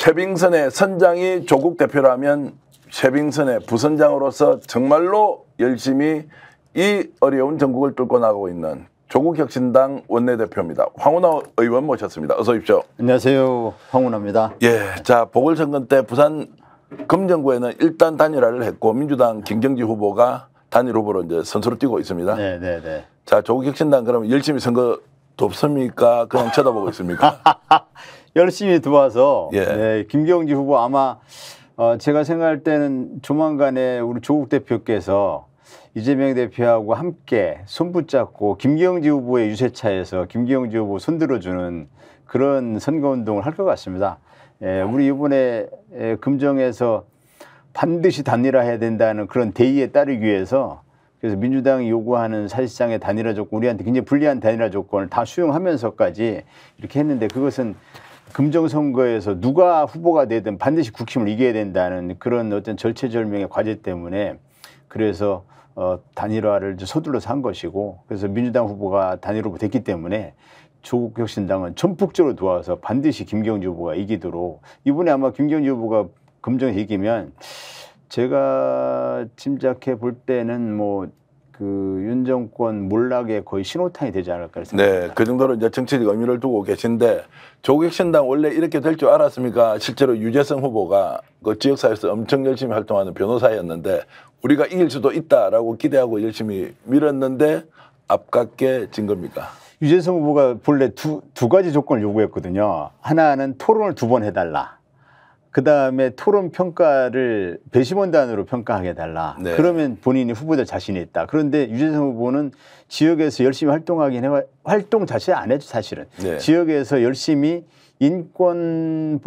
최빙선의 선장이 조국 대표라면 최빙선의 부선장으로서 정말로 열심히 이 어려운 전국을 뚫고 나가고 있는 조국혁신당 원내대표입니다. 황운하 의원 모셨습니다. 어서 오십시오. 안녕하세요. 황운하입니다. 예, 자 보궐선거 때 부산 금정구에는 일단 단일화를 했고 민주당 김경지 후보가 단일 후보로 이제 선수로 뛰고 있습니다. 네. 자 조국혁신당 그러면 열심히 선거 돕습니까? 그냥 쳐다보고 있습니까? 열심히 도와서 예. 네, 김경지 후보 아마 제가 생각할 때는 조만간에 우리 조국 대표께서 이재명 대표하고 함께 손붙잡고 김경지 후보의 유세차에서 김경지 후보 손들어주는 그런 선거운동을 할 것 같습니다. 예, 우리 이번에 금정에서 반드시 단일화해야 된다는 그런 대의에 따르기 위해서 그래서 민주당이 요구하는 사실상의 단일화 조건, 우리한테 굉장히 불리한 단일화 조건을 다 수용하면서까지 이렇게 했는데 그것은 금정선거에서 누가 후보가 되든 반드시 국힘을 이겨야 된다는 그런 어떤 절체절명의 과제 때문에 그래서 단일화를 서둘러서 한 것이고 그래서 민주당 후보가 단일 후보 됐기 때문에 조국혁신당은 전폭적으로 도와서 반드시 김경지 후보가 이기도록 이번에 아마 김경지 후보가 금정에서 이기면 제가 짐작해 볼 때는 뭐 그 윤 정권 몰락의 거의 신호탄이 되지 않을까 생각합니다. 네, 그 정도로 이제 정치적 의미를 두고 계신데 조국혁신당 원래 이렇게 될 줄 알았습니까? 실제로 유재성 후보가 그 지역사회에서 엄청 열심히 활동하는 변호사였는데 우리가 이길 수도 있다라고 기대하고 열심히 밀었는데 아깝게 진 겁니까? 유재성 후보가 본래 두 가지 조건을 요구했거든요. 하나는 토론을 2번 해달라. 그 다음에 토론 평가를 배심원 단위로 평가하게 해달라. 네. 그러면 본인이 후보자 자신이 있다. 그런데 유재성 후보는 지역에서 열심히 활동하긴 해, 활동 자체 안 해도 사실은. 네. 지역에서 열심히 인권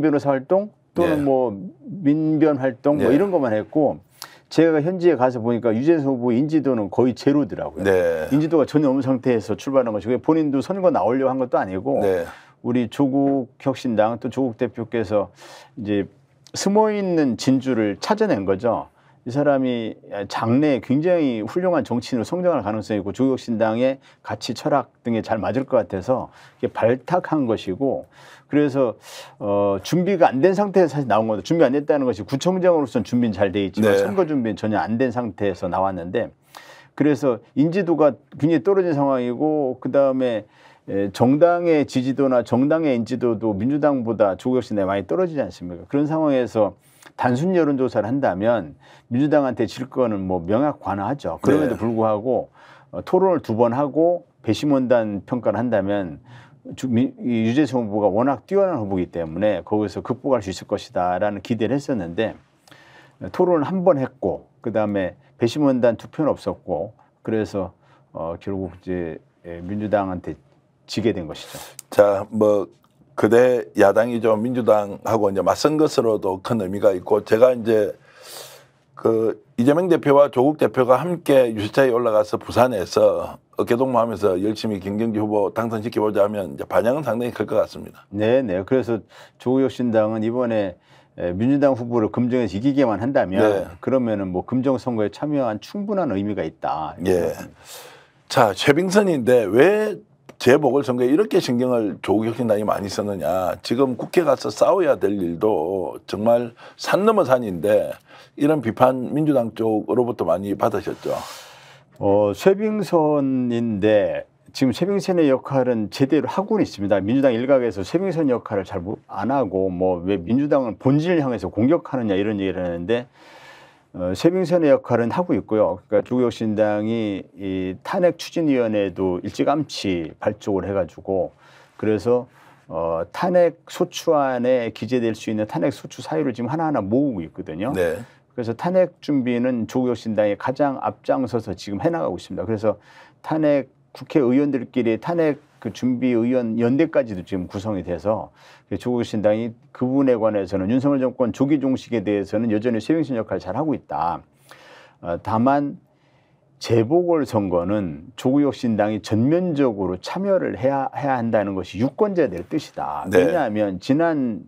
변호사 활동 또는 네. 뭐 민변 활동 뭐 네. 이런 것만 했고 제가 현지에 가서 보니까 유재성 후보 인지도는 거의 제로더라고요. 네. 인지도가 전혀 없는 상태에서 출발한 것이고 본인도 선거 나오려고 한 것도 아니고 네. 우리 조국혁신당 또 조국 대표께서 이제 숨어 있는 진주를 찾아낸 거죠. 이 사람이 장래에 굉장히 훌륭한 정치인으로 성장할 가능성이 있고 조국혁신당의 가치 철학 등에 잘 맞을 것 같아서 이게 발탁한 것이고 그래서 준비가 안 된 상태에서 사실 나온 건데 준비 안 됐다는 것이 구청장으로서는 준비는 잘 돼 있지만 네. 선거 준비는 전혀 안 된 상태에서 나왔는데 그래서 인지도가 굉장히 떨어진 상황이고 그다음에 정당의 지지도나 정당의 인지도도 민주당보다 조국혁신당이 많이 떨어지지 않습니까? 그런 상황에서 단순 여론조사를 한다면 민주당한테 질 거는 뭐 명확관화하죠. 그럼에도 불구하고 토론을 2번 하고 배심원단 평가를 한다면 유재성 후보가 워낙 뛰어난 후보이기 때문에 거기서 극복할 수 있을 것이다라는 기대를 했었는데 토론을 1번 했고 그다음에 배심원단 투표는 없었고 그래서 결국 이제 민주당한테 지게 된 것이죠. 자, 뭐 그대 야당이죠. 민주당하고 이제 맞선 것으로도 큰 의미가 있고 제가 이제 그 이재명 대표와 조국 대표가 함께 유세차에 올라가서 부산에서 어깨동무하면서 열심히 김경지 후보 당선시켜보자 하면 이제 반향은 상당히 클 것 같습니다. 네. 그래서 조국혁신당은 이번에 민주당 후보를 금정에서 이기게만 한다면 네. 그러면은 뭐 금정 선거에 참여한 충분한 의미가 있다. 예. 자, 최빙선인데 왜 재보궐선거에 이렇게 신경을 조국혁신당이 많이 썼느냐. 지금 국회 가서 싸워야 될 일도 정말 산 넘어 산인데 이런 비판 민주당 쪽으로부터 많이 받으셨죠. 쇠빙선인데 지금 쇠빙선의 역할은 제대로 하고는 있습니다. 민주당 일각에서 쇠빙선 역할을 잘 안 하고 뭐 왜 민주당은 본질을 향해서 공격하느냐 이런 얘기를 하는데 쇠빙선의 역할은 하고 있고요. 그러니까 조국혁신당이 이 탄핵 추진위원회도 일찌감치 발족을 해가지고 그래서 탄핵 소추안에 기재될 수 있는 탄핵 소추 사유를 지금 하나하나 모으고 있거든요. 네. 그래서 탄핵 준비는 조국혁신당이 가장 앞장서서 지금 해나가고 있습니다. 그래서 탄핵 국회의원들끼리 탄핵 그 준비의원 연대까지도 지금 구성이 돼서 조국혁신당이 그분에 관해서는 윤석열 정권 조기 종식에 대해서는 여전히 쇠빙선 역할을 잘하고 있다. 다만 재보궐선거는 조국혁신당이 전면적으로 참여를 해야 한다는 것이 유권자들의 뜻이다. 네. 왜냐하면 지난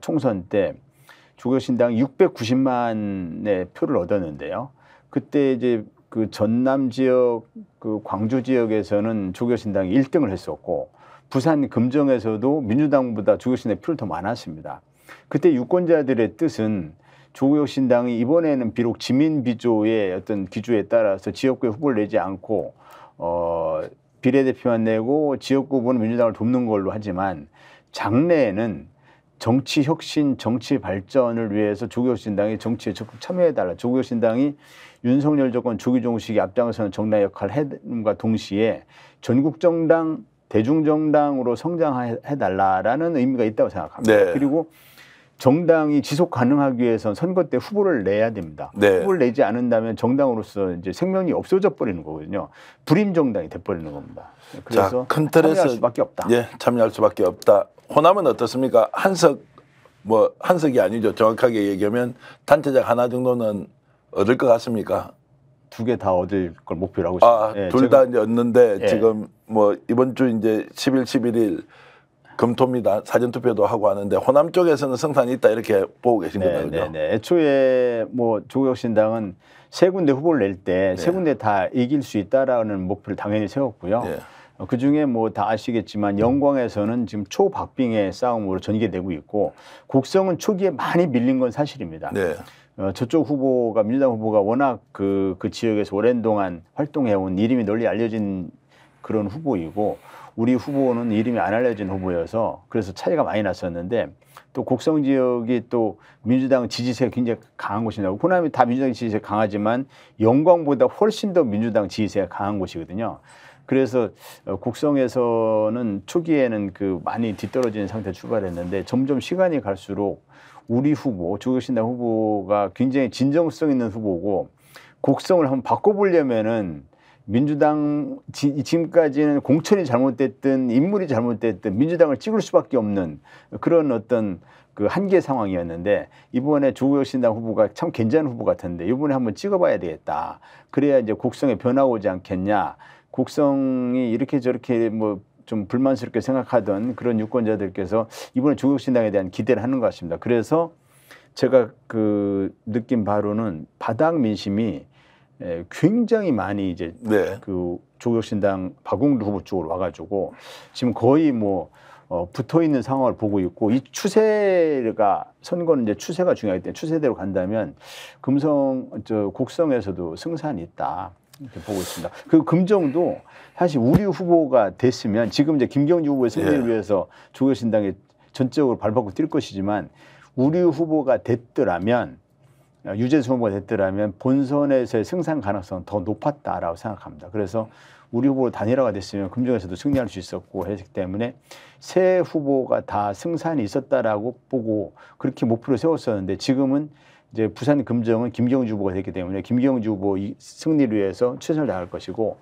총선 때 조국혁신당이 690만의 표를 얻었는데요. 그때 이제 그 전남 지역, 그 광주 지역에서는 조국혁신당이 1등을 했었고 부산 금정에서도 민주당보다 조국신의 표를 더 많았습니다. 그때 유권자들의 뜻은 조국혁신당이 이번에는 비록 지민비조의 어떤 기조에 따라서 지역구에 후보를 내지 않고 비례대표만 내고 지역구 후보는 민주당을 돕는 걸로 하지만 장래에는 정치혁신, 정치발전을 위해서 조국혁신당이 정치에 적극 참여해달라. 조국혁신당이 윤석열 정권 조기 종식의 앞장서는 정당 역할을 해과 동시에 전국정당, 대중정당으로 성장해달라라는 의미가 있다고 생각합니다. 네. 그리고 정당이 지속 가능하기 위해서는 선거 때 후보를 내야 됩니다. 네. 후보를 내지 않는다면 정당으로서 이제 생명이 없어져 버리는 거거든요. 불임 정당이 돼 버리는 겁니다. 그래서 큰 틀에서 참여할 수밖에 없다. 예, 참여할 수밖에 없다. 호남은 어떻습니까? 한석이 아니죠. 정확하게 얘기하면 단체장 하나 정도는 얻을 것 같습니까? 두 개 다 얻을 걸 목표로 하고 있습니다. 예, 둘 다 이제 얻는데 예. 지금 뭐 이번 주 이제 10일, 11일 검토입니다. 사전투표도 하고 하는데 호남 쪽에서는 성산이 있다 이렇게 보고 계신 거죠. 네. 애초에 뭐 조국혁신당은 세 군데 후보를 낼 때 세 군데 다 이길 수 있다라는 목표를 당연히 세웠고요. 네. 그 중에 뭐 다 아시겠지만 영광에서는 지금 초박빙의 싸움으로 전개되고 있고 곡성은 초기에 많이 밀린 건 사실입니다. 네. 저쪽 후보가 민주당 후보가 워낙 그 지역에서 오랜 동안 활동해온 이름이 널리 알려진 그런 후보이고. 우리 후보는 이름이 안 알려진 후보여서 그래서 차이가 많이 났었는데 또 곡성 지역이 또 민주당 지지세가 굉장히 강한 곳이라고 호남이 다 민주당 지지세가 강하지만 영광보다 훨씬 더 민주당 지지세가 강한 곳이거든요. 그래서 곡성에서는 초기에는 많이 뒤떨어지는 상태에 출발했는데 점점 시간이 갈수록 우리 후보, 조국혁신당 후보가 굉장히 진정성 있는 후보고 곡성을 한번 바꿔보려면은 민주당 지금까지는 공천이 잘못됐든 인물이 잘못됐든 민주당을 찍을 수밖에 없는 그런 어떤 한계 상황이었는데 이번에 조국혁신당 후보가 참 괜찮은 후보 같은데 이번에 한번 찍어봐야 되겠다. 그래야 이제 곡성에 변화가 오지 않겠냐. 곡성이 이렇게 저렇게 뭐 좀 불만스럽게 생각하던 그런 유권자들께서 이번에 조국혁신당에 대한 기대를 하는 것 같습니다. 그래서 제가 느낀 바로는 바닥 민심이 굉장히 많이 이제 조국혁신당 박웅루 후보 쪽으로 와가지고 지금 거의 뭐 붙어 있는 상황을 보고 있고 이 추세가 선거는 이제 추세가 중요하기 때문에 추세대로 간다면 곡성에서도 승산이 있다 이렇게 보고 있습니다. 그 금정도 사실 우리 후보가 됐으면 지금 이제 김경지 후보의 승리를 위해서 조국혁신당에 전적으로 발벗고 뛸 것이지만 우리 후보가 됐더라면. 유재성 후보가 됐더라면 본선에서의 승산 가능성은 더 높았다라고 생각합니다. 그래서 우리 후보로 단일화가 됐으면 금정에서도 승리할 수 있었고 했기 때문에 새 후보가 다 승산이 있었다라고 보고 그렇게 목표를 세웠었는데 지금은 이제 부산 금정은 김경지 후보가 됐기 때문에 김경지 후보 승리를 위해서 최선을 다할 것이고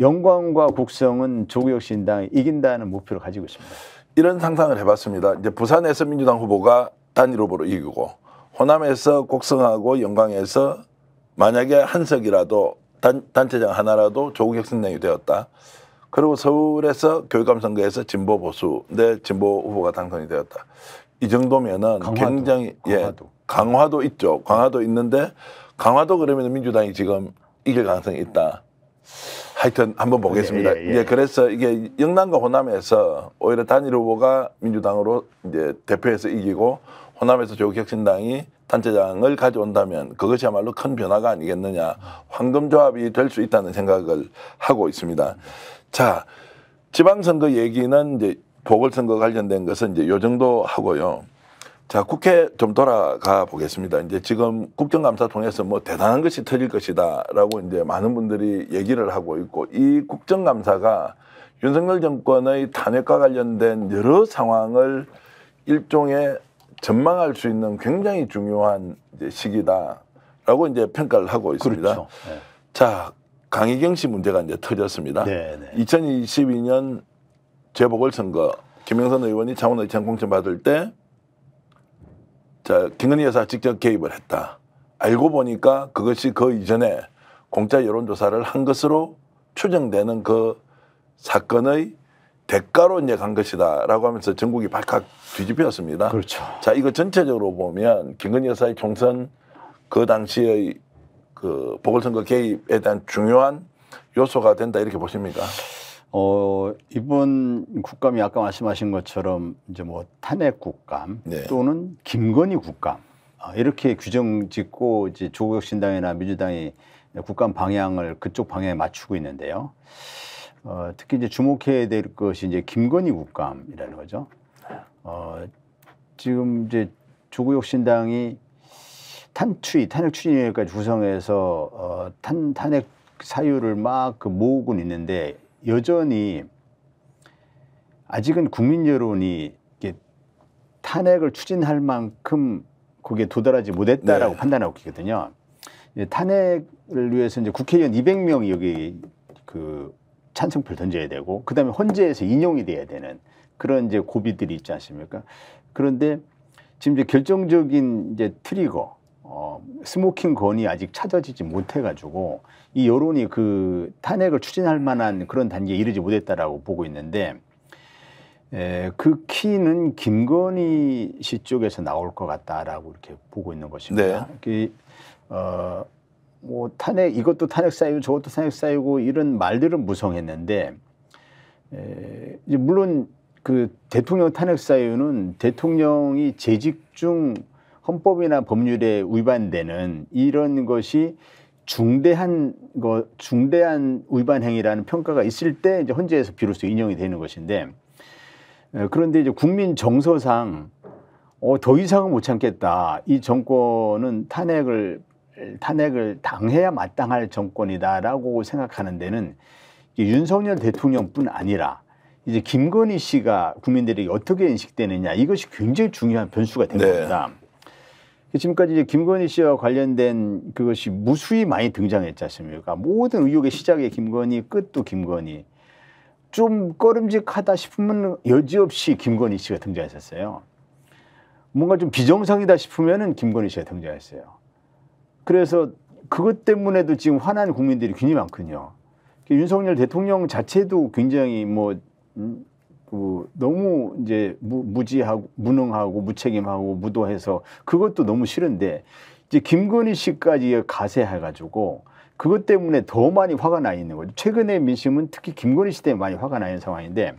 영광과 곡성은 조국혁신당이 이긴다는 목표를 가지고 있습니다. 이런 상상을 해봤습니다. 이제 부산에서 민주당 후보가 단일 후보로 이기고 호남에서 곡성하고 영광에서 만약에 한석이라도 단체장 하나라도 조국혁신당이 되었다. 그리고 서울에서 교육감선거에서 진보 보수 내 진보 후보가 당선이 되었다. 이 정도면은 굉장히 강화도 있죠. 강화도 있는데 강화도 그러면 민주당이 지금 이길 가능성이 있다. 하여튼 한번 보겠습니다. 그래서 이게 영남과 호남에서 오히려 단일 후보가 민주당으로 이제 대표해서 이기고. 호남에서 조국혁신당이 단체장을 가져온다면 그것이야말로 큰 변화가 아니겠느냐. 황금조합이 될 수 있다는 생각을 하고 있습니다. 자, 지방선거 얘기는 이제 보궐선거 관련된 것은 이제 요 정도 하고요. 자, 국회 좀 돌아가 보겠습니다. 이제 지금 국정감사 통해서 뭐 대단한 것이 터질 것이다라고 이제 많은 분들이 얘기를 하고 있고 이 국정감사가 윤석열 정권의 탄핵과 관련된 여러 상황을 일종의 전망할 수 있는 굉장히 중요한 이제 시기다라고 이제 평가를 하고 있습니다. 그렇죠. 네. 자, 강혜경 씨 문제가 이제 터졌습니다. 네네. 2022년 재보궐선거 김영선 의원이 창원의창 공천 받을 때 자, 김건희 여사가 직접 개입을 했다. 알고 보니까 그것이 그 이전에 공짜 여론조사를 한 것으로 추정되는 그 사건의 대가로 이제 간 것이다라고 하면서 전국이 발칵 뒤집혔습니다. 그렇죠. 자, 이거 전체적으로 보면 김건희 여사의 총선 그 당시의 보궐선거 개입에 대한 중요한 요소가 된다 이렇게 보십니까? 이번 국감이 아까 말씀하신 것처럼 이제 뭐 탄핵 국감 네. 또는 김건희 국감 이렇게 규정 짓고 이제 조국혁신당이나 민주당이 국감 방향을 그쪽 방향에 맞추고 있는데요. 특히 이제 주목해야 될 것이 이제 김건희 국감이라는 거죠. 지금 이제 조국혁신당이 탄핵추진위원회까지 구성해서 탄핵 사유를 막 그 모으고는 있는데 여전히 아직은 국민 여론이 이게 탄핵을 추진할 만큼 거기에 도달하지 못했다라고 네. 판단하고 있거든요. 탄핵을 위해서 이제 국회의원 200명이 여기 그 찬성표를 던져야 되고 그다음에 헌재에서 인용이 돼야 되는 그런 이제 고비들이 있지 않습니까? 그런데 지금 이제 결정적인 이제 트리거 스모킹 건이 아직 찾아지지 못해가지고 이 여론이 그 탄핵을 추진할 만한 그런 단계에 이르지 못했다라고 보고 있는데 그 키는 김건희 씨 쪽에서 나올 것 같다라고 이렇게 보고 있는 것입니다. 네. 뭐 탄핵 이것도 탄핵 사유고 저것도 탄핵 사유고 이런 말들은 무성했는데 이제 물론 그 대통령 탄핵 사유는 대통령이 재직 중 헌법이나 법률에 위반되는 이런 것이 중대한 위반 행위라는 평가가 있을 때 이제 헌재에서 비로소 인용이 되는 것인데 그런데 이제 국민 정서상 더 이상은 못 참겠다. 이 정권은 탄핵을 당해야 마땅할 정권이다라고 생각하는 데는 윤석열 대통령뿐 아니라 이제 김건희 씨가 국민들에게 어떻게 인식되느냐 이것이 굉장히 중요한 변수가 된 겁니다. 네. 지금까지 이제 김건희 씨와 관련된 그것이 무수히 많이 등장했지 않습니까? 모든 의혹의 시작에 김건희, 끝도 김건희. 좀 꺼름직하다 싶으면 여지없이 김건희 씨가 등장했었어요. 뭔가 좀 비정상이다 싶으면은 김건희 씨가 등장했어요. 그래서 그것 때문에도 지금 화난 국민들이 굉장히 많거든요. 윤석열 대통령 자체도 굉장히 너무 이제 무지하고 무능하고 무책임하고 무도해서 그것도 너무 싫은데 이제 김건희 씨까지 가세해가지고 그것 때문에 더 많이 화가 나 있는 거죠. 최근에 민심은 특히 김건희 씨 때문에 많이 화가 나 있는 상황인데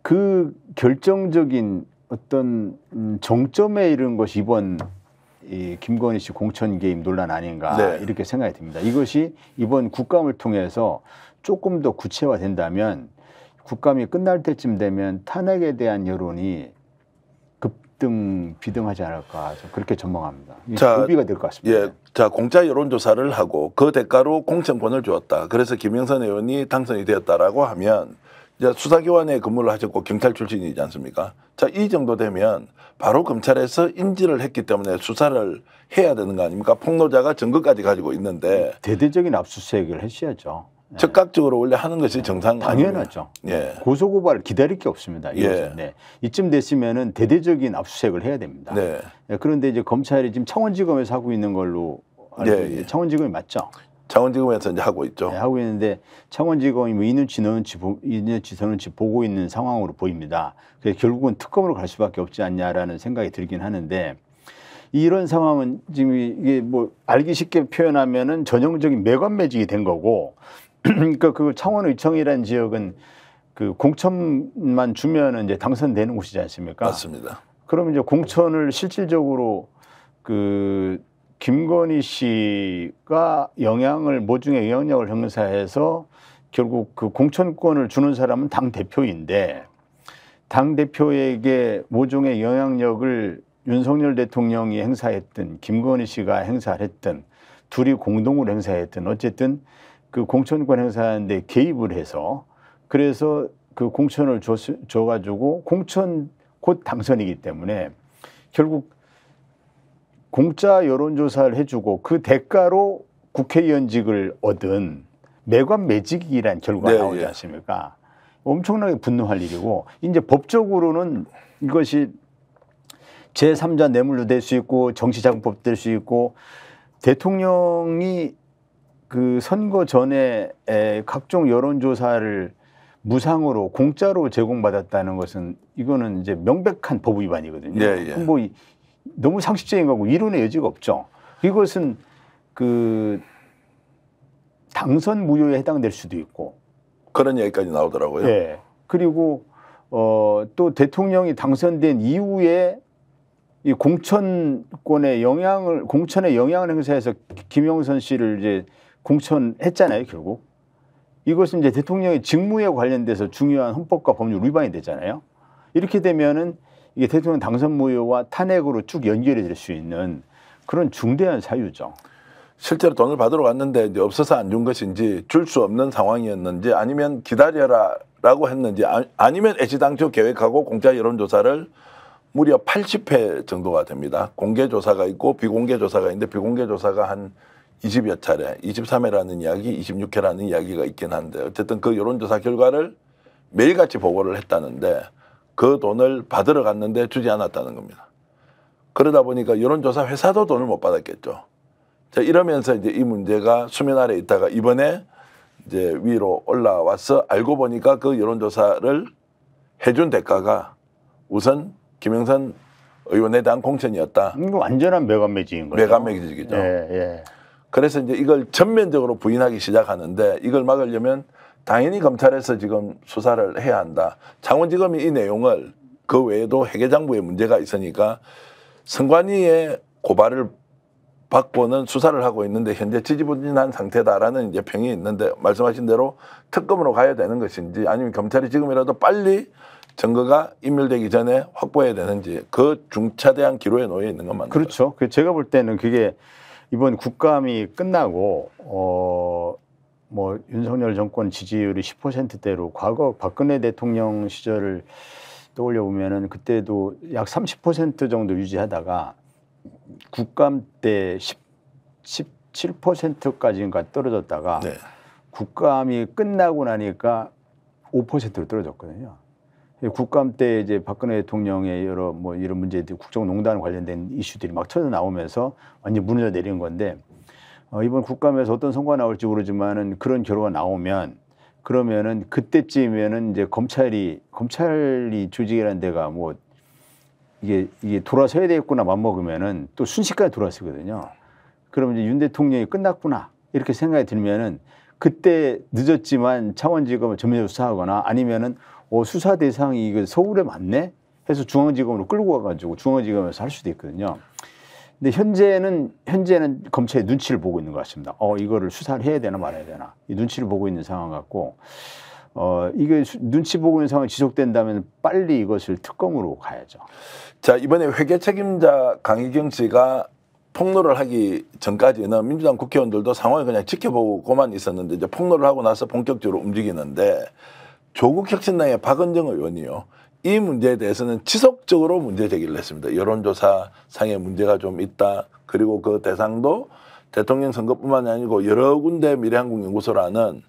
그 결정적인 어떤 정점에 이른 것이 이번 이 김건희 씨 공천 개입 논란 아닌가 네. 이렇게 생각이 듭니다. 이것이 이번 국감을 통해서 조금 더 구체화된다면 국감이 끝날 때쯤 되면 탄핵에 대한 여론이 급등 비등하지 않을까 그렇게 전망합니다. 고비가 될 것 같습니다. 예, 자 공짜 여론조사를 하고 그 대가로 공천권을 주었다. 그래서 김영선 의원이 당선이 되었다라고 하면 이제 수사기관에 근무를 하셨고 경찰 출신이지 않습니까? 자, 이 정도 되면 바로 검찰에서 인지를 했기 때문에 수사를 해야 되는 거 아닙니까? 폭로자가 증거까지 가지고 있는데 대대적인 압수수색을 하셔야죠. 네. 즉각적으로 원래 하는 것이 정상 당연하죠. 예. 고소고발을 기다릴 게 없습니다. 예. 네. 이쯤 됐으면은 대대적인 압수수색을 해야 됩니다. 네. 네. 그런데 이제 검찰이 지금 창원지검에서 하고 있는 걸로 알고 예. 창원지검이 맞죠? 창원지검에서 이제 하고 있죠. 네, 하고 있는데 창원지검이 뭐 이눈치 저눈치 보고 있는 상황으로 보입니다. 그래서 결국은 특검으로 갈 수밖에 없지 않냐라는 생각이 들긴 하는데. 이런 상황은 지금 이게 뭐 알기 쉽게 표현하면은 전형적인 매관매직이 된 거고, 그러니까 그 창원의청이라는 지역은 그 공천만 주면은 이제 당선되는 곳이지 않습니까? 맞습니다. 그럼 이제 공천을 실질적으로 그 김건희 씨가 모종의 영향력을 행사해서 결국 그 공천권을 주는 사람은 당 대표인데 당 대표에게 모종의 영향력을 윤석열 대통령이 행사했든 김건희 씨가 행사했든 둘이 공동으로 행사했든 어쨌든 그 공천권 행사하는데 개입을 해서 그래서 그 공천을 줘가지고 공천 곧 당선이기 때문에 결국 공짜 여론조사를 해주고 그 대가로 국회의원직을 얻은 매관매직이란 결과가 네, 나오지 않습니까? 엄청나게 분노할 일이고 이제 법적으로는 이것이 제3자 뇌물로 될 수 있고 정치자금법 될 수 있고 대통령이 그 선거 전에 각종 여론조사를 무상으로 공짜로 제공받았다는 것은 이거는 이제 명백한 법 위반이거든요. 예, 예. 뭐 너무 상식적인 거고 이론의 여지가 없죠. 이것은 그 당선 무효에 해당될 수도 있고 그런 얘기까지 나오더라고요. 예. 그리고 또 대통령이 당선된 이후에 이 공천권의 영향을, 공천에 영향을 행사해서 김영선 씨를 이제 공천했잖아요, 결국. 이것은 이제 대통령의 직무에 관련돼서 중요한 헌법과 법률 위반이 되잖아요. 이렇게 되면은 이게 대통령 당선 무효와 탄핵으로 쭉 연결이 될 수 있는 그런 중대한 사유죠. 실제로 돈을 받으러 갔는데 이제 없어서 안 준 것인지, 줄 수 없는 상황이었는지, 아니면 기다려라라고 했는지, 아니면 애시당초 계획하고 공짜 여론조사를 무려 80회 정도가 됩니다. 공개 조사가 있고 비공개 조사가 있는데, 비공개 조사가 한 20여 차례, 23회라는 이야기, 26회라는 이야기가 있긴 한데, 어쨌든 그 여론조사 결과를 매일같이 보고를 했다는데 그 돈을 받으러 갔는데 주지 않았다는 겁니다. 그러다 보니까 여론조사 회사도 돈을 못 받았겠죠. 자, 이러면서 이제 이 문제가 수면 아래 있다가 이번에 이제 위로 올라와서 알고 보니까 그 여론조사를 해준 대가가 우선 김영선 의원에 대한 공천이었다. 이거 완전한 매감매직인 거죠. 매감매직이죠. 예, 예. 그래서 이제 이걸 전면적으로 부인하기 시작하는데, 이걸 막으려면 당연히 검찰에서 지금 수사를 해야 한다. 창원지검이 이 내용을, 그 외에도 회계장부에 문제가 있으니까 선관위의 고발을 받고는 수사를 하고 있는데 현재 지지부진한 상태다라는 이제 평이 있는데, 말씀하신 대로 특검으로 가야 되는 것인지, 아니면 검찰이 지금이라도 빨리 증거가 인멸되기 전에 확보해야 되는지, 그 중차대한 기로에 놓여 있는 것만. 그렇죠. 그 제가 볼 때는 그게 이번 국감이 끝나고 뭐 윤석열 정권 지지율이 10%대로 과거 박근혜 대통령 시절을 떠올려 보면은 그때도 약 30% 정도 유지하다가 국감 때 17%까지인가 떨어졌다가, 네. 국감이 끝나고 나니까 5%로 떨어졌거든요. 국감 때 이제 박근혜 대통령의 여러 뭐 이런 문제들, 국정농단 관련된 이슈들이 막 터져 나오면서 완전 무너져 내린 건데, 이번 국감에서 어떤 선거가 나올지 모르지만은 그런 결과가 나오면, 그러면은 그때쯤에는 이제 검찰이 조직이라는 데가 뭐 이게 돌아서야 되겠구나 맘먹으면은 또 순식간에 돌아서거든요. 그러면 이제 윤 대통령이 끝났구나 이렇게 생각이 들면은 그때 늦었지만 창원지검을 전면 수사하거나, 아니면은 수사 대상이 이거 서울에 맞네 해서 중앙지검으로 끌고 가가지고 중앙지검에서 할 수도 있거든요. 근데 현재는 검찰이 눈치를 보고 있는 것 같습니다. 이거를 수사를 해야 되나 말아야 되나, 이 눈치를 보고 있는 상황 같고, 이게 눈치 보고 있는 상황이 지속된다면 빨리 이것을 특검으로 가야죠. 자, 이번에 회계 책임자 강혜경 씨가 폭로를 하기 전까지는 민주당 국회의원들도 상황을 그냥 지켜보고만 있었는데, 이제 폭로를 하고 나서 본격적으로 움직이는데, 조국 혁신당의 박은정 의원이요, 이 문제에 대해서는 지속적으로 문제 제기를 했습니다. 여론조사 상의 문제가 좀 있다. 그리고 그 대상도 대통령 선거뿐만이 아니고 여러 군데 미래한국연구소라는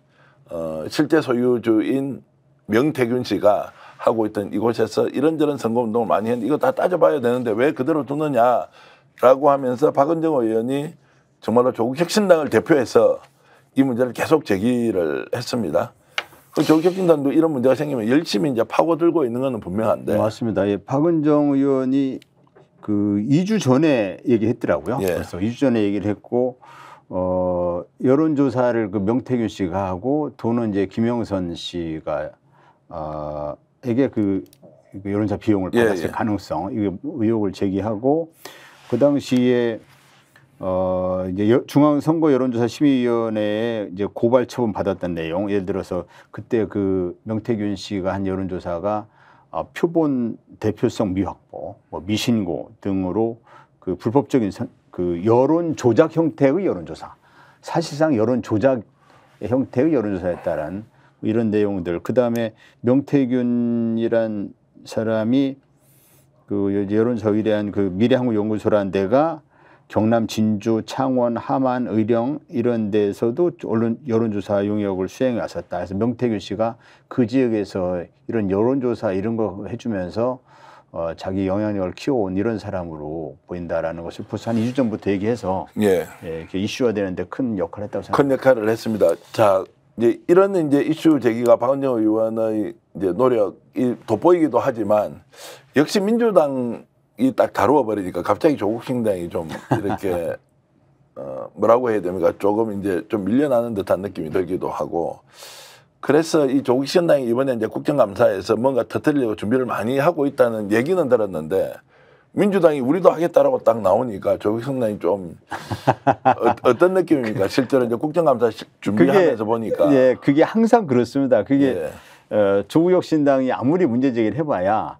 실제 소유주인 명태균 씨가 하고 있던 이곳에서 이런저런 선거운동을 많이 했는데 이거 다 따져봐야 되는데 왜 그대로 두느냐라고 하면서 박은정 의원이 정말로 조국 혁신당을 대표해서 이 문제를 계속 제기를 했습니다. 조국 혁신당도 이런 문제가 생기면 열심히 이제 파고들고 있는 건 분명한데. 맞습니다. 예, 박은정 의원이 그 2주 전에 얘기했더라고요. 예. 그래서 2주 전에 얘기를 했고, 여론조사를 그 명태균 씨가 하고, 돈은 이제 김영선 씨가, 에게 그 여론조사 비용을 받았을, 예, 예, 가능성, 이게 의혹을 제기하고, 그 당시에, 이제 중앙선거 여론조사 심의위원회에 이제 고발 처분 받았던 내용, 예를 들어서 그때 그 명태균 씨가 한 여론조사가 표본 대표성 미확보, 뭐 미신고 등으로 그 불법적인 그 여론 조작 형태의 여론조사, 사실상 여론 조작 형태의 여론조사에 따른 이런 내용들, 그 다음에 명태균이란 사람이 그 여론조사 위대한 그 미래한국연구소라는 데가 경남, 진주, 창원, 함안, 의령 이런 데서도 여론조사 용역을 수행해 왔었다. 그래서 명태균 씨가 그 지역에서 이런 여론조사 이런 거 해주면서 자기 영향력을 키워온 이런 사람으로 보인다라는 것을 벌써 한 2주 전부터 얘기해서, 예, 예, 이렇게 이슈화 되는데 큰 역할을 했다고 생각합니다. 큰 역할을 했습니다. 자, 이제 이런 이제 이슈 제기가 박은정 의원의 이제 노력이 돋보이기도 하지만, 역시 민주당이 딱 다루어 버리니까 갑자기 조국 혁신당이 좀 이렇게 뭐라고 해야 됩니까? 조금 이제 좀 밀려나는 듯한 느낌이 들기도 하고, 그래서 이 조국 시원장이 이번에 이제 국정감사에서 뭔가 터뜨리려고 준비를 많이 하고 있다는 얘기는 들었는데, 민주당이 우리도 하겠다라고 딱 나오니까 조국 시원장이 좀 어떤 느낌입니까? 실제로 이제 국정감사 준비하면서 보니까. 예, 그게 항상 그렇습니다. 그게 예. 조국 혁신당이 아무리 문제제기를 해봐야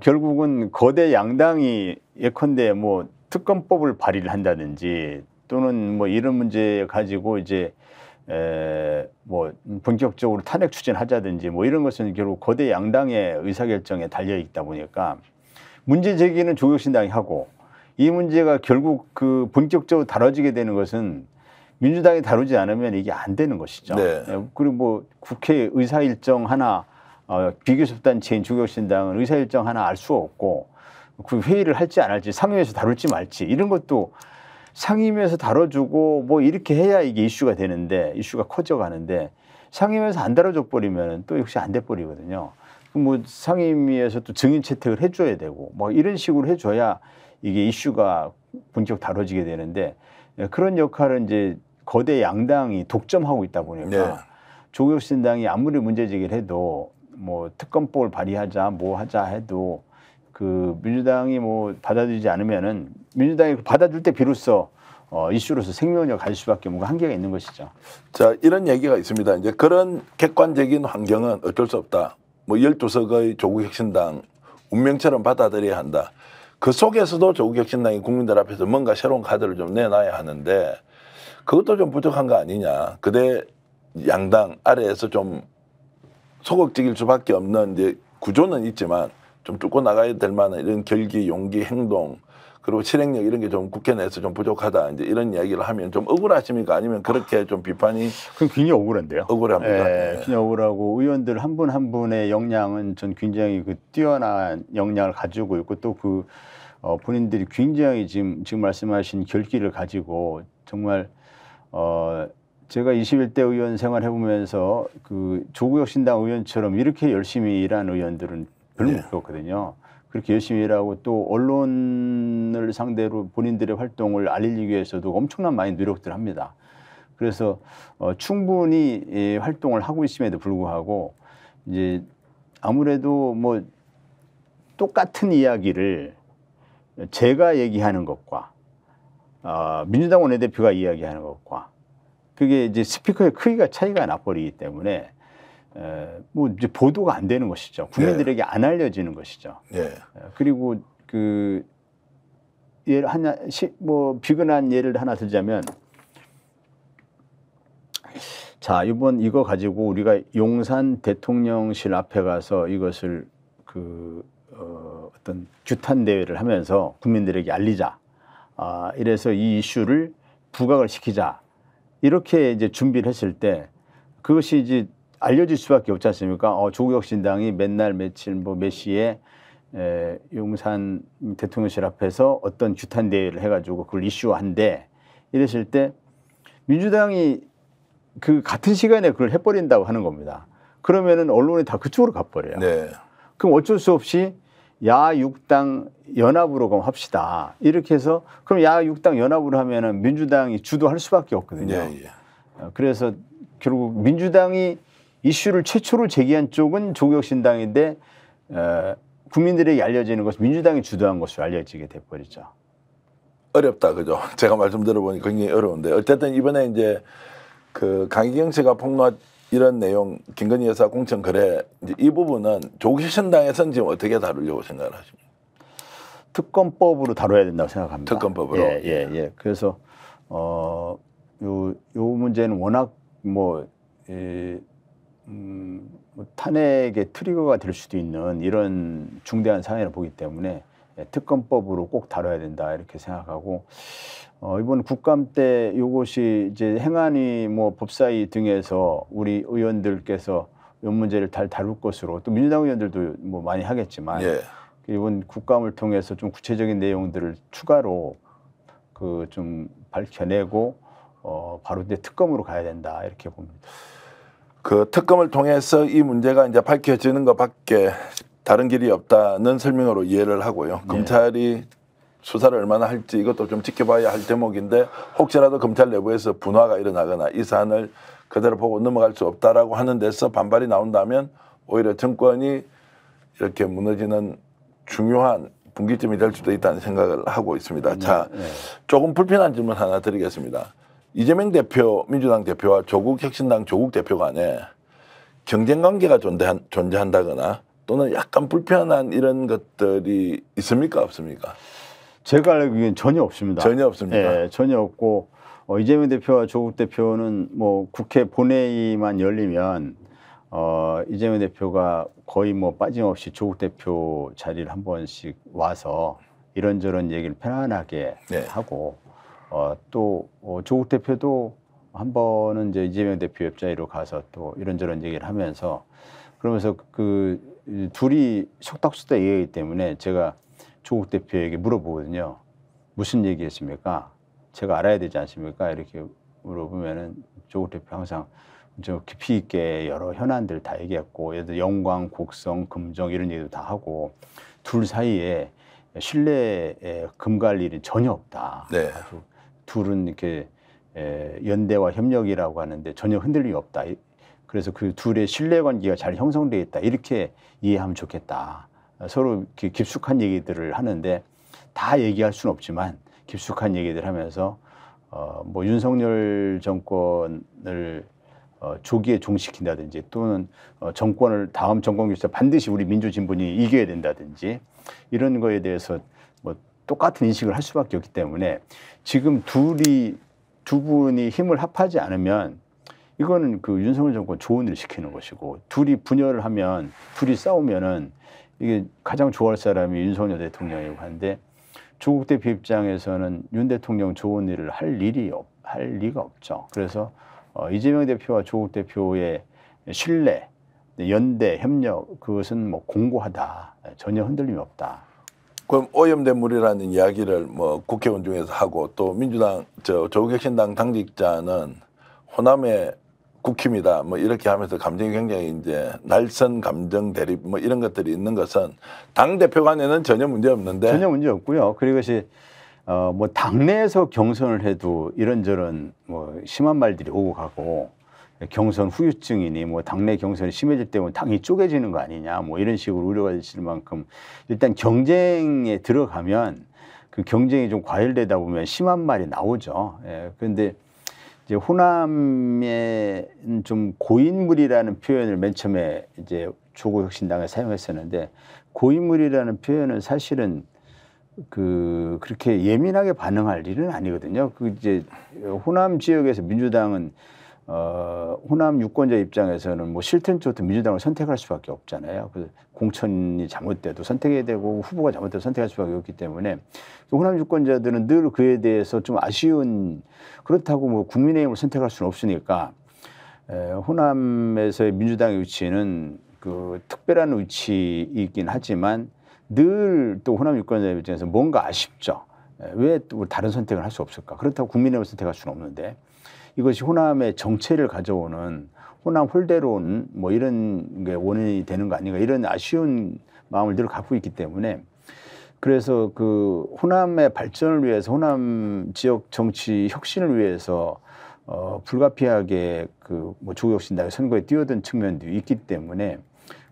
결국은 거대 양당이 예컨대 뭐 특검법을 발의를 한다든지 또는 뭐 이런 문제 가지고 이제 뭐 본격적으로 탄핵 추진하자든지 뭐 이런 것은 결국 거대 양당의 의사결정에 달려 있다 보니까 문제 제기는 조국혁신당이 하고, 이 문제가 결국 그 본격적으로 다뤄지게 되는 것은 민주당이 다루지 않으면 이게 안 되는 것이죠. 네. 그리고 뭐 국회 의사일정 하나 비교섭단체인 조국혁신당은 의사일정 하나 알 수 없고, 그 회의를 할지 안 할지, 상임위에서 다룰지 말지, 이런 것도 상임위에서 다뤄주고 뭐 이렇게 해야 이게 이슈가 되는데, 이슈가 커져가는데 상임위에서 안 다뤄줘 버리면 또 역시 안 돼 버리거든요. 뭐 상임위에서 또 증인 채택을 해줘야 되고 뭐 이런 식으로 해줘야 이게 이슈가 본격 다뤄지게 되는데, 그런 역할을 이제 거대 양당이 독점하고 있다 보니까 네. 조국혁신당이 아무리 문제제기를 해도 뭐 특검법을 발의하자 뭐 하자 해도 그 민주당이 뭐 받아들이지 않으면은, 민주당이 받아줄 때 비로소 이슈로서 생명력을 가질 수밖에 없는 한계가 있는 것이죠. 자, 이런 얘기가 있습니다. 이제 그런 객관적인 환경은 어쩔 수 없다. 뭐 12석의 조국혁신당 운명처럼 받아들여야 한다. 그 속에서도 조국혁신당이 국민들 앞에서 뭔가 새로운 카드를 좀 내놔야 하는데, 그것도 좀 부족한 거 아니냐. 그대 양당 아래에서 좀 소극적일 수밖에 없는 이제 구조는 있지만, 좀 뚫고 나가야 될 만한 이런 결기, 용기, 행동, 그리고 실행력 이런 게 좀 국회 내에서 좀 부족하다, 이제 이런 이야기를 하면 좀 억울하십니까? 아니면 그렇게 좀 비판이? 그럼 굉장히 억울한데요. 억울합니다. 예, 굉장히 억울하고, 의원들 한 분 한 분의 역량은 전 굉장히 그 뛰어난 역량을 가지고 있고, 또 그 본인들이 굉장히 지금 말씀하신 결기를 가지고 정말 제가 21대 의원 생활해보면서 그 조국혁신당 의원처럼 이렇게 열심히 일한 의원들은 별로 못 봤거든요. 그렇게 열심히 일하고 또 언론을 상대로 본인들의 활동을 알리기 위해서도 엄청난 많이 노력들을 합니다. 그래서 충분히 활동을 하고 있음에도 불구하고 이제 아무래도 뭐 똑같은 이야기를 제가 얘기하는 것과 민주당 원내대표가 이야기하는 것과, 그게 이제 스피커의 크기가 차이가 나버리기 때문에 뭐 이제 보도가 안 되는 것이죠. 국민들에게 안 알려지는 것이죠. 그리고 그 예를 하나 뭐 비근한 예를 하나 들자면, 자, 이번 이거 가지고 우리가 용산 대통령실 앞에 가서 이것을 그 어떤 규탄 대회를 하면서 국민들에게 알리자, 이래서 이 이슈를 부각을 시키자, 이렇게 이제 준비를 했을 때 그것이 이제 알려질 수밖에 없지 않습니까? 조국혁신당이 맨날 며칠 뭐 몇 시에 용산 대통령실 앞에서 어떤 규탄 대회를 해가지고 그걸 이슈화한데, 이랬을 때 민주당이 그 같은 시간에 그걸 해버린다고 하는 겁니다. 그러면은 언론이 다 그쪽으로 가버려요. 네. 그럼 어쩔 수 없이 야육당 연합으로 그럼 합시다, 이렇게 해서 그럼 야육당 연합으로 하면은 민주당이 주도할 수밖에 없거든요. 그래서 결국 민주당이 이슈를 최초로 제기한 쪽은 조국혁신당인데, 국민들에게 알려지는 것은 민주당이 주도한 것으로 알려지게 돼버리죠. 어렵다, 그죠? 제가 말씀 들어보니 굉장히 어려운데, 어쨌든 이번에 이제 그 강혜경 씨가 폭로한 이런 내용, 김건희 여사 공천 거래, 이제 이 부분은 조국혁신당에서는 지금 어떻게 다루려고 생각을 하십니까? 특검법으로 다뤄야 된다고 생각합니다. 특검법으로. 그래서 요 문제는 워낙 뭐 탄핵의 트리거가 될 수도 있는 이런 중대한 사안을 보기 때문에 특검법으로 꼭 다뤄야 된다, 이렇게 생각하고, 이번 국감 때 이것이 이제 행안위 뭐 법사위 등에서 우리 의원들께서 이 문제를 잘 다룰 것으로, 또 민주당 의원들도 뭐 많이 하겠지만 이번 국감을 통해서 좀 구체적인 내용들을 추가로 그 좀 밝혀내고 바로 이제 특검으로 가야 된다, 이렇게 봅니다. 그 특검을 통해서 이 문제가 이제 밝혀지는 것밖에 다른 길이 없다는 설명으로 이해를 하고요. 검찰이 수사를 얼마나 할지 이것도 좀 지켜봐야 할 대목인데, 혹시라도 검찰 내부에서 분화가 일어나거나 이 사안을 그대로 보고 넘어갈 수 없다라고 하는 데서 반발이 나온다면 오히려 정권이 이렇게 무너지는 중요한 분기점이 될 수도 있다는 생각을 하고 있습니다. 자, 조금 불편한 질문 하나 드리겠습니다. 이재명 대표, 민주당 대표와 조국 혁신당 조국 대표 간에 경쟁관계가 존재한다거나 또는 약간 불편한 이런 것들이 있습니까? 없습니까? 제가 알기엔 전혀 없습니다. 전혀 없습니까? 예, 전혀 없고, 이재명 대표와 조국 대표는 뭐 국회 본회의만 열리면 이재명 대표가 거의 뭐 빠짐없이 조국 대표 자리를 한 번씩 와서 이런저런 얘기를 편안하게 하고, 또 조국 대표도 한 번은 이제 이재명 대표 옆자리로 가서 또 이런저런 얘기를 하면서, 그러면서 그 둘이 속닥속닥 얘기하기 때문에 제가 조국 대표에게 물어보거든요. 무슨 얘기했습니까? 제가 알아야 되지 않습니까? 이렇게 물어보면은 조국 대표 항상 좀 깊이 있게 여러 현안들 다 얘기했고, 예를 들어 영광, 곡성, 금정 이런 얘기도 다 하고, 둘 사이에 신뢰에 금갈 일이 전혀 없다. 네. 둘은 이렇게 연대와 협력이라고 하는데 전혀 흔들림이 없다. 그래서 그 둘의 신뢰 관계가 잘 형성되어 있다. 이렇게 이해하면 좋겠다. 서로 이렇게 깊숙한 얘기들을 하는데, 다 얘기할 수는 없지만 깊숙한 얘기들 하면서 뭐 윤석열 정권을 조기에 종식시킨다든지, 또는 정권을 다음 정권 교체에서 반드시 우리 민주진보니 이겨야 된다든지, 이런 거에 대해서 뭐 똑같은 인식을 할 수밖에 없기 때문에, 지금 두 분이 힘을 합하지 않으면 이거는 그 윤석열 정권 좋은 일 시키는 것이고, 둘이 분열을 하면, 둘이 싸우면은 이게 가장 좋아할 사람이 윤석열 대통령이고 한데, 조국 대표 입장에서는 윤 대통령 좋은 일을 할 리가 없죠. 그래서 이재명 대표와 조국 대표의 신뢰, 연대, 협력, 그것은 뭐 공고하다. 전혀 흔들림이 없다. 그럼 오염된 물이라는 이야기를 뭐 국회의원 중에서 하고, 또 민주당 조국 혁신당 당직자는 호남의 국힘이다 뭐 이렇게 하면서 감정이 굉장히 이제 날선 감정 대립 뭐 이런 것들이 있는 것은 당 대표 간에는 전혀 문제 없는데. 전혀 문제 없고요. 그리고 이것이 뭐 당내에서 경선을 해도 이런저런 뭐 심한 말들이 오고 가고, 경선 후유증이니 뭐 당내 경선이 심해질 때면 당이 쪼개지는 거 아니냐 뭐 이런 식으로 우려가 있을 만큼, 일단 경쟁에 들어가면 그 경쟁이 좀 과열되다 보면 심한 말이 나오죠. 예, 그런데 이제 호남의 좀 고인물이라는 표현을 맨 처음에 이제 조국 혁신당에 사용했었는데, 고인물이라는 표현은 사실은 그렇게 예민하게 반응할 일은 아니거든요. 그 이제 호남 지역에서 민주당은 호남 유권자 입장에서는 뭐 싫든 좋든 민주당을 선택할 수밖에 없잖아요. 그래서 공천이 잘못돼도 선택해야 되고, 후보가 잘못돼도 선택할 수밖에 없기 때문에, 호남 유권자들은 늘 그에 대해서 좀 아쉬운, 그렇다고 뭐 국민의힘을 선택할 수는 없으니까, 호남에서의 민주당의 위치는 그 특별한 위치이긴 하지만, 늘 또 호남 유권자 입장에서 뭔가 아쉽죠. 왜 또 다른 선택을 할 수 없을까? 그렇다고 국민의힘을 선택할 수는 없는데, 이것이 호남의 정체를 가져오는, 호남 홀대론 뭐 이런 게 원인이 되는 거 아닌가, 이런 아쉬운 마음을 늘 갖고 있기 때문에, 그래서 그 호남의 발전을 위해서, 호남 지역 정치 혁신을 위해서 불가피하게 그 뭐 조국 혁신당의 선거에 뛰어든 측면도 있기 때문에,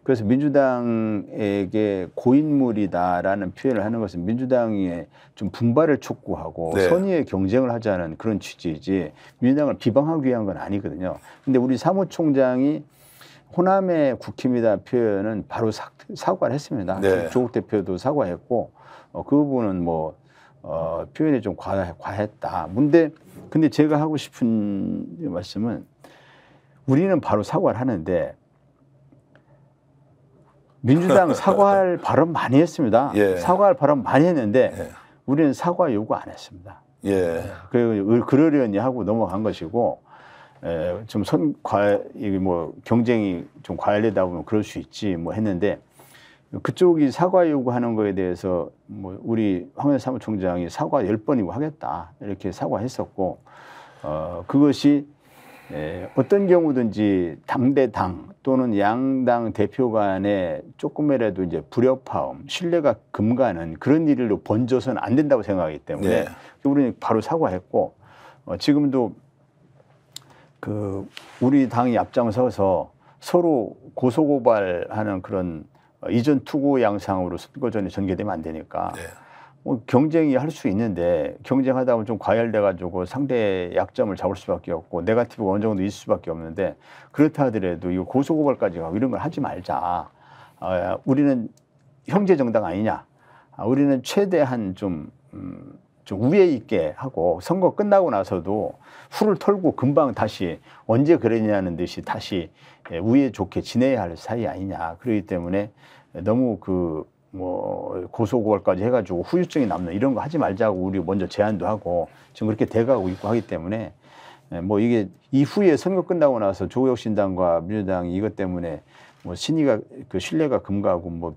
그래서 민주당에게 고인물이다라는 표현을 하는 것은 민주당의 좀 분발을 촉구하고, 네, 선의의 경쟁을 하자는 그런 취지이지 민주당을 비방하기 위한 건 아니거든요. 근데 우리 사무총장이 호남의 국힘이다 표현은 바로 사과를 했습니다. 네. 조국 대표도 사과했고, 그 부분은 뭐 표현이 좀 과했다. 근데 제가 하고 싶은 말씀은, 우리는 바로 사과를 하는데, 민주당 사과할 발언 많이 했습니다. 예. 사과할 발언 많이 했는데, 예, 우리는 사과 요구 안 했습니다. 예. 그러려니 하고 넘어간 것이고, 좀 경쟁이 좀 과열되다 보면 그럴 수 있지 뭐 했는데, 그쪽이 사과 요구하는 거에 대해서 뭐 우리 황운하 사무총장이 사과 10번이고 하겠다 이렇게 사과했었고, 그것이 어떤 경우든지 당대당 또는 양당 대표 간에 조금이라도 이제 불협화음, 신뢰가 금가는 그런 일로 번져서는 안 된다고 생각하기 때문에 네. 우리는 바로 사과했고 지금도 그 우리 당이 앞장서서 서로 고소고발하는 그런 이전 투구 양상으로 선거전이 전개되면 안 되니까 네. 뭐 경쟁이 할 수 있는데 경쟁하다 보면 좀 과열돼가지고 상대의 약점을 잡을 수밖에 없고 네거티브가 어느 정도 있을 수밖에 없는데 그렇다 하더라도 이 고소고발까지 가고 이런 걸 하지 말자. 우리는 형제 정당 아니냐. 우리는 최대한 좀 우애 있게 하고 선거 끝나고 나서도 후를 털고 금방 다시 언제 그랬냐는 듯이 다시 우애 좋게 지내야 할 사이 아니냐. 그렇기 때문에 너무 그 뭐 고소고발까지 해가지고 후유증이 남는 이런 거 하지 말자고 우리 먼저 제안도 하고 지금 그렇게 돼가고 있고 하기 때문에 뭐 이게 이후에 선거 끝나고 나서 조국혁신당과 민주당이 이것 때문에 뭐 신의가 그 신뢰가 금가하고 뭐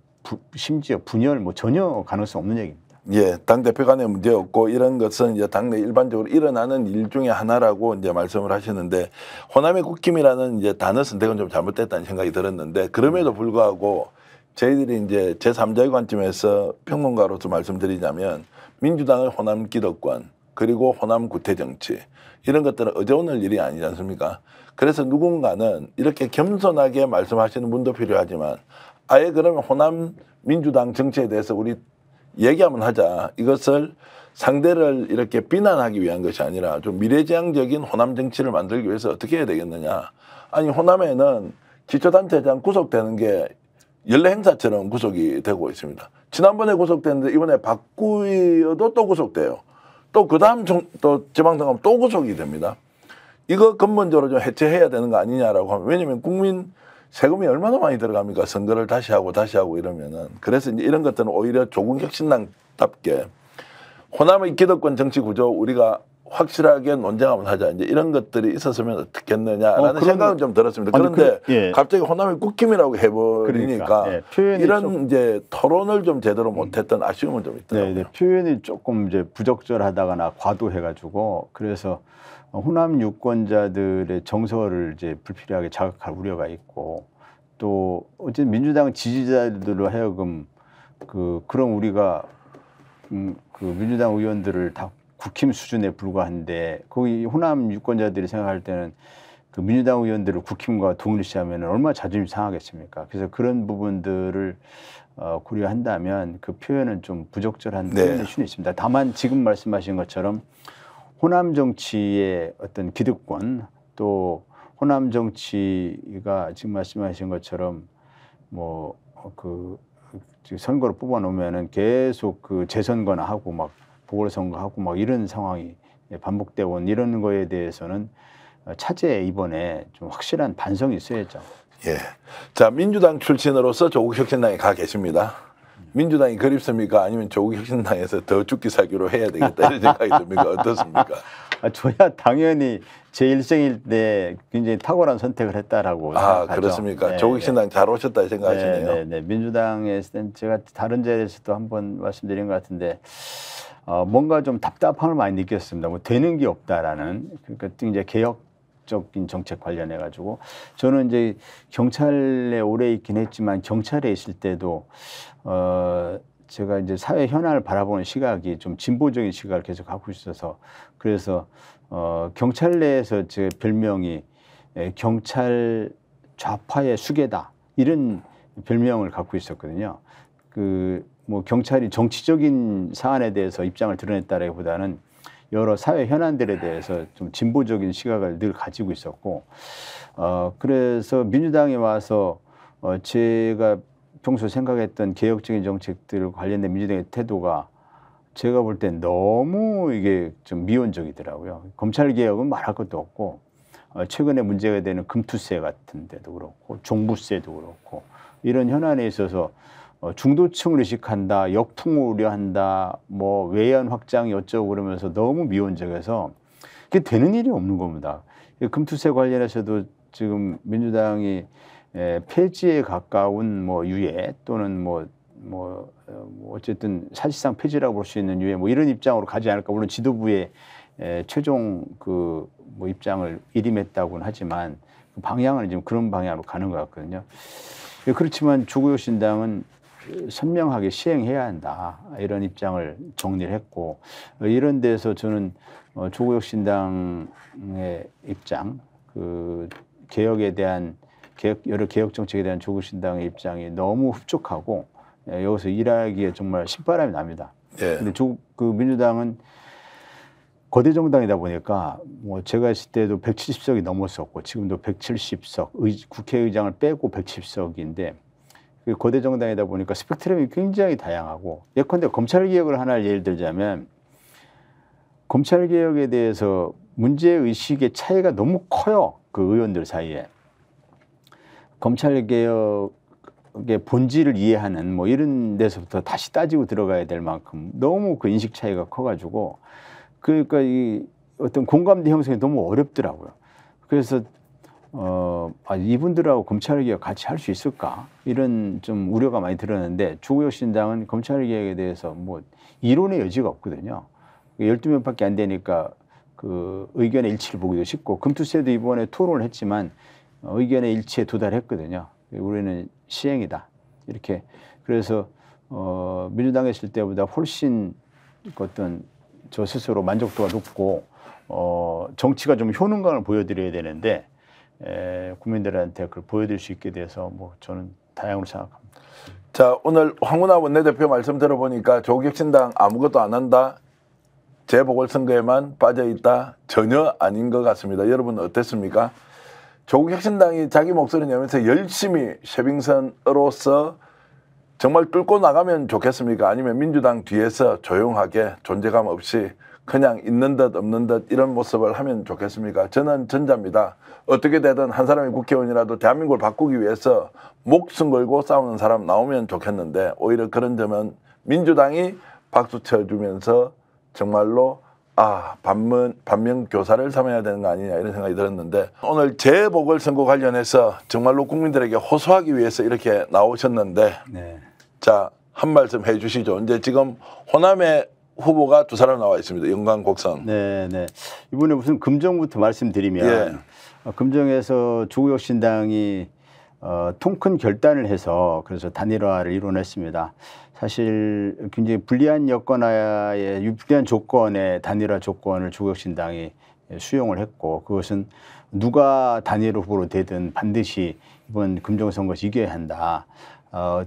심지어 분열 뭐 전혀 가능성 없는 얘기입니다. 예, 당 대표 간의 문제였고 이런 것은 이제 당내 일반적으로 일어나는 일 중에 하나라고 이제 말씀을 하셨는데 호남의 국힘이라는 이제 단어 선택은 좀 잘못됐다는 생각이 들었는데 그럼에도 불구하고. 저희들이 이제 제3자의 관점에서 평론가로서 말씀드리자면 민주당의 호남 기득권 그리고 호남 구태정치 이런 것들은 어제 오늘 일이 아니지 않습니까? 그래서 누군가는 이렇게 겸손하게 말씀하시는 분도 필요하지만 아예 그러면 호남 민주당 정치에 대해서 우리 얘기 한번 하자. 이것을 상대를 이렇게 비난하기 위한 것이 아니라 좀 미래지향적인 호남 정치를 만들기 위해서 어떻게 해야 되겠느냐. 아니 호남에는 기초단체장 구속되는 게 연례 행사처럼 구속이 되고 있습니다. 지난번에 구속됐는데 이번에 바꾸어도 또 구속돼요. 또 그 다음 또 지방선거 또 구속이 됩니다. 이거 근본적으로 좀 해체해야 되는 거 아니냐라고 하면 왜냐면 국민 세금이 얼마나 많이 들어갑니까? 선거를 다시 하고 이러면은 그래서 이제 이런 것들은 오히려 조국혁신당답게 호남의 기득권 정치 구조 우리가 확실하게 논쟁하면 하자. 이제 이런 것들이 있었으면 어떻겠느냐라는 생각은 좀 들었습니다. 그런데 예. 갑자기 호남의 국힘이라고 해버리니까 예. 이런 좀, 이제 토론을 좀 제대로 못했던 아쉬움은 좀 있더라고요. 네, 표현이 조금 이제 부적절하다거나 과도해가지고 그래서 호남 유권자들의 정서를 이제 불필요하게 자극할 우려가 있고 또 어쨌든 민주당 지지자들로 하여금 그럼 우리가 그 민주당 의원들을 다 국힘 수준에 불과한데 거기 호남 유권자들이 생각할 때는 그 민주당 의원들을 국힘과 동일시하면 얼마나 자존심 상하겠습니까? 그래서 그런 부분들을 고려한다면 그 표현은 좀 부적절한 표현일 수는 있습니다. 다만 지금 말씀하신 것처럼 호남 정치의 어떤 기득권 또 호남 정치가 지금 말씀하신 것처럼 뭐 그 선거로 뽑아놓으면은 계속 그 재선거나 하고 막 보궐선거하고 막 이런 상황이 반복되고 온 이런 거에 대해서는 차제에 이번에 좀 확실한 반성이 있어야죠. 예. 자, 민주당 출신으로서 조국혁신당에 가 계십니다. 민주당이 그립습니까? 아니면 조국혁신당에서 더 죽기 살기로 해야 되겠다 이런 생각이 듭니까? 어떻습니까? 저야 당연히 제 일생일 때 굉장히 탁월한 선택을 했다라고 생각하죠. 그렇습니까? 네, 조국혁신당 네. 잘 오셨다 생각하시네요. 네, 네, 네. 민주당에서는 제가 다른 자리에서도 한번 말씀드린 것 같은데 뭔가 좀 답답함을 많이 느꼈습니다. 뭐 되는 게 없다라는 그러니까 이제 개혁적인 정책 관련해 가지고 저는 이제 경찰에 오래 있긴 했지만 경찰에 있을 때도 제가 이제 사회 현안을 바라보는 시각이 좀 진보적인 시각을 계속 갖고 있어서 그래서 경찰 내에서 제 별명이 경찰 좌파의 수개다 이런 별명을 갖고 있었거든요. 뭐 경찰이 정치적인 사안에 대해서 입장을 드러냈다라기보다는 여러 사회 현안들에 대해서 좀 진보적인 시각을 늘 가지고 있었고 그래서 민주당에 와서 제가 평소 생각했던 개혁적인 정책들 관련된 민주당의 태도가 제가 볼 땐 너무 이게 좀 미온적이더라고요. 검찰개혁은 말할 것도 없고 최근에 문제가 되는 금투세 같은 데도 그렇고 종부세도 그렇고 이런 현안에 있어서 중도층을 의식한다, 역풍을 우려한다, 뭐 외연 확장 어쩌고 그러면서 너무 미온적에서 그게 되는 일이 없는 겁니다. 금투세 관련해서도 지금 민주당이 폐지에 가까운 뭐 유예 또는 뭐 어쨌든 사실상 폐지라고 볼 수 있는 유예 뭐 이런 입장으로 가지 않을까. 물론 지도부의 최종 그 뭐 입장을 일임했다고는 하지만 방향은 지금 그런 방향으로 가는 것 같거든요. 그렇지만 조국혁신당은 선명하게 시행해야 한다, 이런 입장을 정리를 했고, 이런 데서 저는 조국혁신당의 입장, 그 개혁에 대한 여러 개혁 정책에 대한 조국혁신당의 입장이 너무 흡족하고 여기서 일하기에 정말 신바람이 납니다. 근데 그 민주당은 거대 정당이다 보니까 뭐 제가 있을 때도 170석이 넘었었고 지금도 170석, 국회의장을 빼고 170석인데 그 거대 정당이다 보니까 스펙트럼이 굉장히 다양하고, 예컨대 검찰개혁을 하나 예를 들자면 검찰개혁에 대해서 문제의식의 차이가 너무 커요. 그 의원들 사이에. 검찰개혁의 본질을 이해하는 뭐 이런 데서부터 다시 따지고 들어가야 될 만큼 너무 그 인식 차이가 커가지고, 그러니까 이 어떤 공감대 형성이 너무 어렵더라고요. 그래서 이분들하고 검찰개혁 같이 할 수 있을까, 이런 좀 우려가 많이 들었는데, 조국혁신당은 검찰개혁에 대해서 뭐 이론의 여지가 없거든요. 12명밖에 안 되니까 그 의견의 일치를 보기도 쉽고, 금투세도 이번에 토론을 했지만 의견의 일치에 도달했거든요. 우리는 시행이다, 이렇게. 그래서 민주당에 있을 때보다 훨씬 어떤 저 스스로 만족도가 높고, 정치가 좀 효능감을 보여드려야 되는데, 국민들한테 그걸 보여드릴 수 있게 돼서 뭐 저는 다양으로 생각합니다. 자, 오늘 황운하 원내대표 말씀 들어보니까 조국혁신당 아무것도 안 한다, 재보궐선거에만 빠져있다, 전혀 아닌 것 같습니다. 여러분 어땠습니까? 조국혁신당이 자기 목소리 내면서 열심히 쉐빙선으로서 정말 뚫고 나가면 좋겠습니까? 아니면 민주당 뒤에서 조용하게 존재감 없이 그냥 있는 듯 없는 듯 이런 모습을 하면 좋겠습니까? 저는 전자입니다. 어떻게 되든 한 사람이 국회의원이라도 대한민국을 바꾸기 위해서 목숨 걸고 싸우는 사람 나오면 좋겠는데, 오히려 그런 점은 민주당이 박수 쳐주면서 정말로 반면 교사를 삼아야 되는 거 아니냐, 이런 생각이 들었는데, 오늘 재보궐선거 관련해서 정말로 국민들에게 호소하기 위해서 이렇게 나오셨는데, 네. 자, 한 말씀 해주시죠. 이제 지금 호남의 후보가 두 사람 나와 있습니다. 영광, 곡성. 네, 네. 이번에 무슨 금정부터 말씀드리면, 예. 금정에서 조국혁신당이 통큰 결단을 해서 그래서 단일화를 이뤄냈습니다. 사실 굉장히 불리한 여건하에, 불리한 조건의 단일화 조건을 조국혁신당이 수용을 했고, 그것은 누가 단일 후보로 되든 반드시 이번 금정선거에서 이겨야 한다.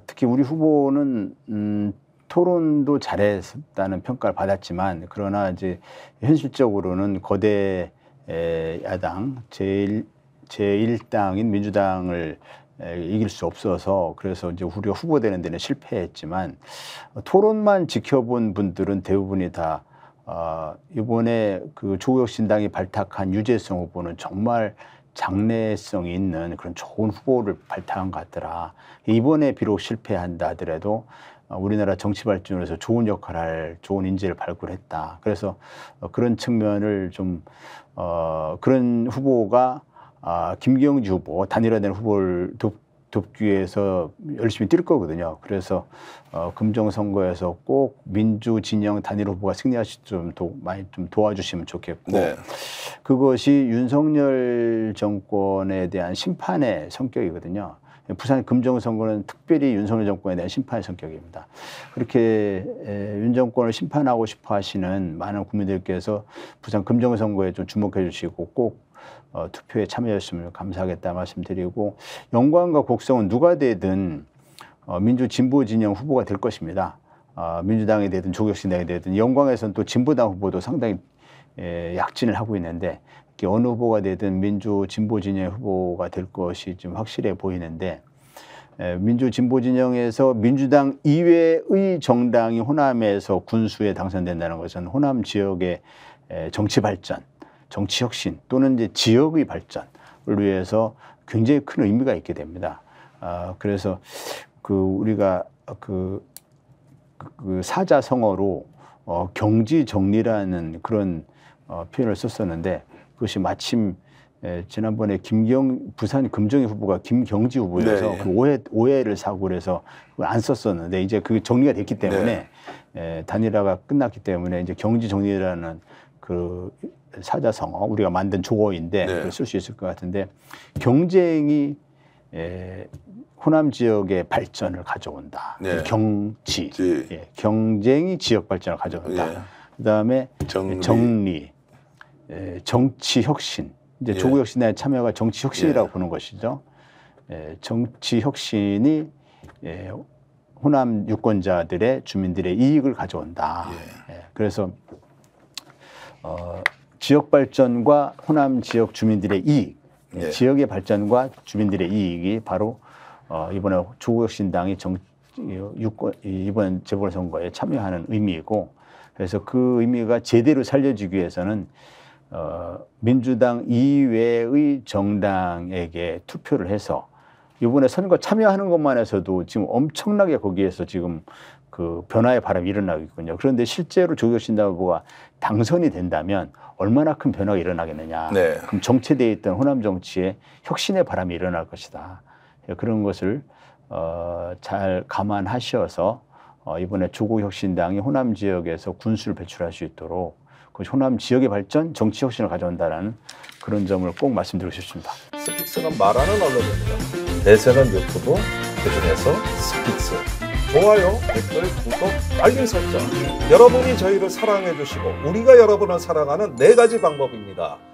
특히 우리 후보는 토론도 잘했다는 평가를 받았지만, 그러나 이제 현실적으로는 거대 야당 제1당인 민주당을 이길 수 없어서, 그래서 이제 우리가 후보되는 데는 실패했지만, 토론만 지켜본 분들은 대부분이 다 이번에 그 조국혁신당이 발탁한 유재성 후보는 정말 장래성이 있는 그런 좋은 후보를 발탁한 것 같더라. 이번에 비록 실패한다 하더라도 우리나라 정치 발전에서 좋은 역할을, 좋은 인재를 발굴했다. 그래서 그런 측면을 좀 그런 후보가 김경지 후보, 단일화된 후보를 돕기 위해서 열심히 뛸 거거든요. 그래서 금정 선거에서 꼭 민주 진영 단일 후보가 승리하실 좀 많이 좀 도와주시면 좋겠고, 네. 그것이 윤석열 정권에 대한 심판의 성격이거든요. 부산 금정 선거는 특별히 윤석열 정권에 대한 심판의 성격입니다. 그렇게 윤 정권을 심판하고 싶어 하시는 많은 국민들께서 부산 금정 선거에 좀 주목해 주시고 꼭 투표에 참여했으면 감사하겠다 말씀드리고, 영광과 곡성은 누가 되든 민주진보진영 후보가 될 것입니다. 민주당이 되든 조국혁신당이 되든, 영광에서는 또 진보당 후보도 상당히 약진을 하고 있는데, 어느 후보가 되든 민주진보진영 후보가 될 것이 좀 확실해 보이는데, 민주진보진영에서 민주당 이외의 정당이 호남에서 군수에 당선된다는 것은 호남 지역의 정치 발전, 정치 혁신 또는 이제 지역의 발전을 위해서 굉장히 큰 의미가 있게 됩니다. 그래서 그 우리가 그 사자성어로 경지 정리라는 그런 표현을 썼었는데, 그것이 마침 지난번에 부산 금정의 후보가 김경지 후보여서, 네. 그 오해를 사고 그래서 안 썼었는데, 이제 그게 정리가 됐기 때문에, 네. 단일화가 끝났기 때문에 이제 경지 정리라는 그 사자성어, 우리가 만든 조어인데 네. 쓸 수 있을 것 같은데, 경쟁이 호남 지역의 발전을 가져온다. 네. 경지, 예, 경쟁이 지역 발전을 가져온다. 예. 그다음에 정리, 정치 혁신. 이제 예. 조국 혁신에 참여가 정치 혁신이라고 예. 보는 것이죠. 정치 혁신이 호남 유권자들의 주민들의 이익을 가져온다. 예. 그래서 지역 발전과 호남 지역 주민들의 이익, 예. 지역의 발전과 주민들의 이익이 바로 이번에 조국 혁신당이 이번 재보궐선거에 참여하는 의미이고, 그래서 그 의미가 제대로 살려지기 위해서는 민주당 이외의 정당에게 투표를 해서 이번에 선거 참여하는 것만 해서도 지금 엄청나게 거기에서 지금 그 변화의 바람이 일어나고 있군요. 그런데 실제로 조국 혁신당 후보가 당선이 된다면 얼마나 큰 변화가 일어나겠느냐. 네. 그럼 정체되어 있던 호남 정치에 혁신의 바람이 일어날 것이다. 그런 것을 잘 감안하셔서 이번에 조국 혁신당이 호남 지역에서 군수를 배출할 수 있도록 그 호남 지역의 발전, 정치 혁신을 가져온다라는 그런 점을 꼭 말씀드리고 싶습니다. 스픽스는 말하는 언론입니다. 대세는 유튜브, 그중에서 스픽스. 좋아요, 댓글, 구독, 알림 설정. 여러분이 저희를 사랑해 주시고 우리가 여러분을 사랑하는 네 가지 방법입니다.